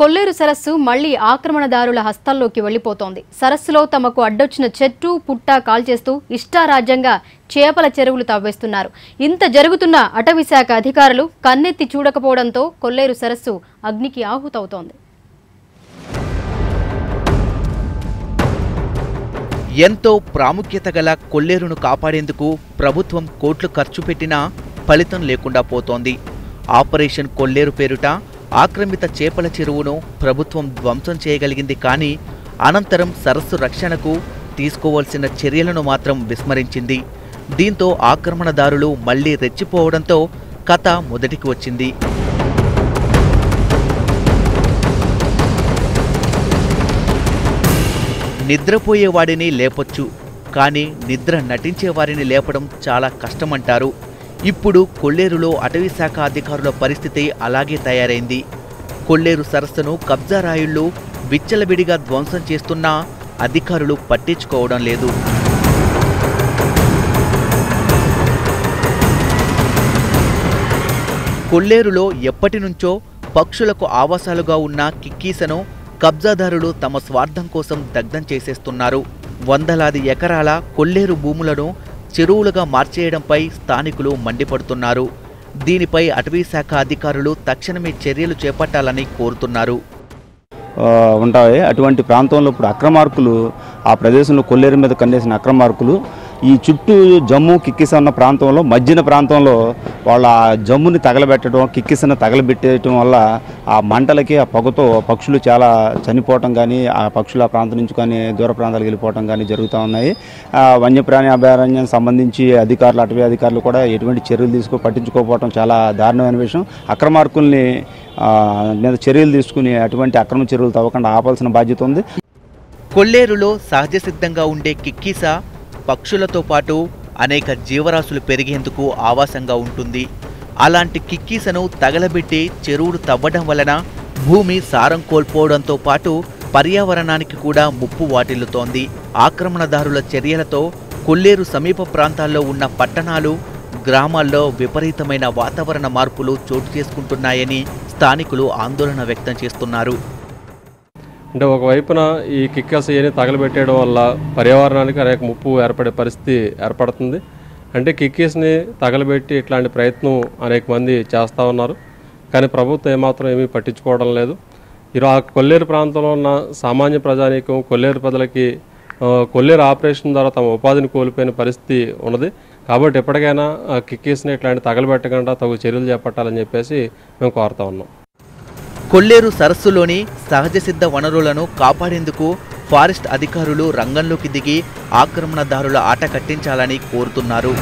కొల్లేరు సరస్సు మళ్ళీ ఆక్రమణదారుల హస్తాల్లోకి వెళ్లిపోతోంది. సరస్సులో తమకు అడ్డొచ్చిన చెట్టు పుట్ట కాల్చేస్తూ ఇష్టారాజ్యంగా చేపల చెరువులు తవ్వేస్తున్నారు. ఇంత జరుగుతున్న అటవీ శాఖ అధికారులు కన్నెత్తి చూడకపోవడంతో కొల్లేరు సరస్సు అగ్నికి ఆహుతవుతోంది. ఎంతో ప్రాముఖ్యత గల కొల్లేరును కాపాడేందుకు ప్రభుత్వం కోట్లు ఖర్చు పెట్టినా ఫలితం లేకుండా పోతోంది. ఆపరేషన్ కొల్లేరు పేరుట ఆక్రమిత చేపల చెరువును ప్రభుత్వం ధ్వంసం చేయగలిగింది, కానీ అనంతరం సరస్సు రక్షణకు తీసుకోవాల్సిన చర్యలను మాత్రం విస్మరించింది. దీంతో ఆక్రమణదారులు మళ్లీ రెచ్చిపోవడంతో కథ మొదటికి వచ్చింది. నిద్రపోయేవాడిని లేపొచ్చు, కానీ నిద్ర నటించేవారిని లేపడం చాలా కష్టమంటారు. ఇప్పుడు కొల్లేరులో అటవీ శాఖ అధికారుల పరిస్థితి అలాగే తయారైంది. కొల్లేరు సరస్సును కబ్జా రాయుళ్లు విచ్చలవిడిగా ధ్వంసం చేస్తున్నా అధికారులు పట్టించుకోవడం లేదు. కొల్లేరులో ఎప్పటి నుంచో పక్షులకు ఆవాసాలుగా ఉన్న కిక్కీసను కబ్జాదారులు తమ స్వార్థం కోసం దగ్ధం చేసేస్తున్నారు. వందలాది ఎకరాల కొల్లేరు భూములను చెరువులుగా మార్చేయడంపై స్థానికులు మండిపడుతున్నారు. దీనిపై అటవీ శాఖ అధికారులు తక్షణమే చర్యలు చేపట్టాలని కోరుతున్నారు. ఉంటాయి అటువంటి ప్రాంతంలో ఇప్పుడు అక్రమార్కులు ఆ ప్రదేశంలో కొల్లేరు మీద కన్నేసిన అక్రమార్కులు ఈ చుట్టూ జమ్ము కిక్కిసన్న ప్రాంతంలో మధ్యన ప్రాంతంలో వాళ్ళ జమ్ముని తగలబెట్టడం కిక్కిసన తగలబెట్టడం వల్ల ఆ మంటలకి ఆ పొగతో పక్షులు చాలా చనిపోవటం కానీ ఆ పక్షులు ఆ ప్రాంతం నుంచి కానీ దూర ప్రాంతాలకు వెళ్ళిపోవటం కానీ జరుగుతూ ఉన్నాయి. వన్యప్రాణి అభయారణ్యం సంబంధించి అధికారులు అటవీ అధికారులు కూడా ఎటువంటి చర్యలు పట్టించుకోకపోవటం చాలా దారుణమైన విషయం. అక్రమార్కుల్ని మీద చర్యలు తీసుకుని అటువంటి అక్రమ చర్యలు తవ్వకుండా ఆపాల్సిన బాధ్యత ఉంది. కొల్లేరులో సహజ సిద్ధంగా ఉండే కిక్కిస పక్షులతో పాటు అనేక జీవరాశులు పెరిగేందుకు ఆవాసంగా ఉంటుంది. అలాంటి కిక్కీసను తగలబెట్టి చెరువులు తవ్వడం వలన భూమి సారం కోల్పోవడంతో పాటు పర్యావరణానికి కూడా ముప్పు వాటిల్లుతోంది. ఆక్రమణదారుల చర్యలతో కొల్లేరు సమీప ప్రాంతాల్లో ఉన్న పట్టణాలు గ్రామాల్లో విపరీతమైన వాతావరణ మార్పులు చోటు చేసుకుంటున్నాయని స్థానికులు ఆందోళన వ్యక్తం చేస్తున్నారు. అంటే ఒకవైపున ఈ కిక్కాసేని తగలబెట్టేయడం వల్ల పర్యావరణానికి అనేక ముప్పు ఏర్పడే పరిస్థితి ఏర్పడుతుంది. అంటే కిక్కీస్ని తగలబెట్టి ఇట్లాంటి ప్రయత్నం అనేక మంది చేస్తూ ఉన్నారు, కానీ ప్రభుత్వం ఏమాత్రం ఏమీ పట్టించుకోవడం లేదు. ఈరోజు ఆ కొల్లేరు ప్రాంతంలో ఉన్న సామాన్య ప్రజానీకం కొల్లేరు ప్రజలకి కొల్లేరు ఆపరేషన్ ద్వారా తమ ఉపాధిని కోల్పోయిన పరిస్థితి ఉన్నది. కాబట్టి ఎప్పటికైనా కిక్కీస్ని ఇట్లాంటి తగలబెట్టకుండా తగు చర్యలు చేపట్టాలని చెప్పేసి మేము కోరుతా ఉన్నాం. కొల్లేరు సరస్సులోని సహజసిద్ధ వనరులను కాపాడేందుకు ఫారెస్ట్ అధికారులు రంగంలోకి దిగి ఆక్రమణదారుల ఆట కట్టించాలని కోరుతున్నారు.